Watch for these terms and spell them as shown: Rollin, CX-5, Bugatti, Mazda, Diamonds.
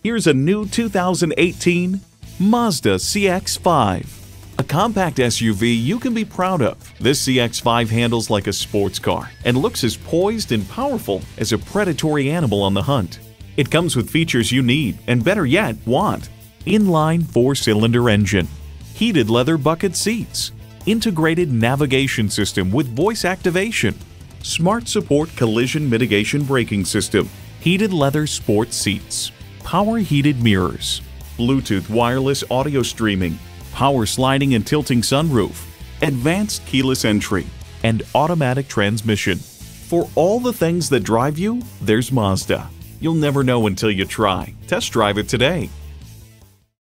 Here's a new 2018 Mazda CX-5, a compact SUV you can be proud of. This CX-5 handles like a sports car and looks as poised and powerful as a predatory animal on the hunt. It comes with features you need, and better yet, want. Inline 4-cylinder engine, heated leather bucket seats, integrated navigation system with voice activation, smart support collision mitigation braking system, heated leather sport seats, power heated mirrors, Bluetooth wireless audio streaming, power sliding and tilting sunroof, advanced keyless entry, and automatic transmission. For all the things that drive you, there's Mazda. You'll never know until you try. Test drive it today.